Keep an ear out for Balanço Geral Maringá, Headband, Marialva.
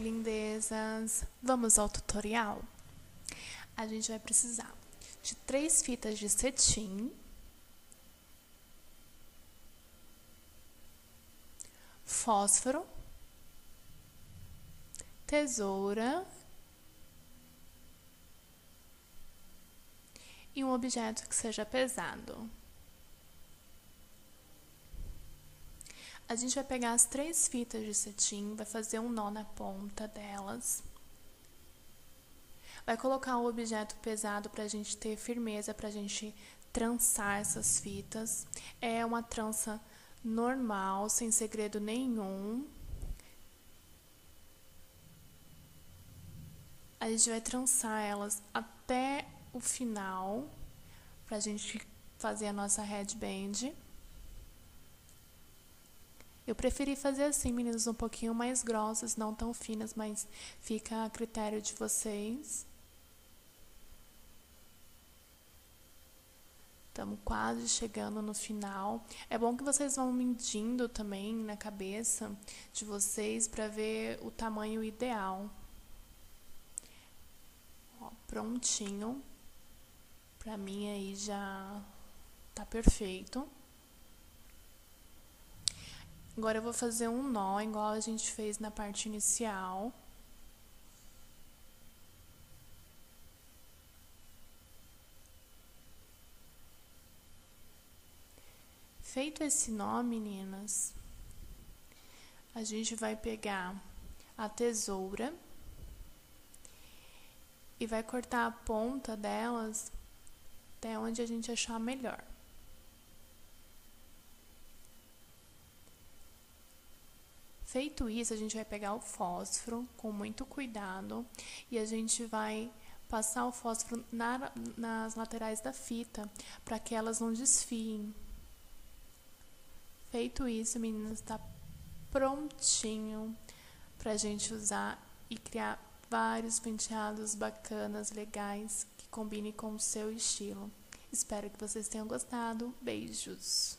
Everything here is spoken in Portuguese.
lindezas! Vamos ao tutorial? A gente vai precisar de 3 fitas de cetim, fósforo, tesoura e um objeto que seja pesado. A gente vai pegar as 3 fitas de cetim, vai fazer um nó na ponta delas. Vai colocar o objeto pesado para a gente ter firmeza, para a gente trançar essas fitas. É uma trança normal, sem segredo nenhum. A gente vai trançar elas até o final, para a gente fazer a nossa headband. Eu preferi fazer assim, meninos, um pouquinho mais grossas, não tão finas, mas fica a critério de vocês. Estamos quase chegando no final. É bom que vocês vão medindo também na cabeça de vocês para ver o tamanho ideal. Ó, prontinho. Pra mim aí já tá perfeito. Agora eu vou fazer um nó, igual a gente fez na parte inicial. Feito esse nó, meninas, a gente vai pegar a tesoura e vai cortar a ponta delas até onde a gente achar melhor. Feito isso, a gente vai pegar o fósforo com muito cuidado e a gente vai passar o fósforo nas laterais da fita para que elas não desfiem. Feito isso, meninas, está prontinho para a gente usar e criar vários penteados bacanas, legais, que combinem com o seu estilo. Espero que vocês tenham gostado. Beijos!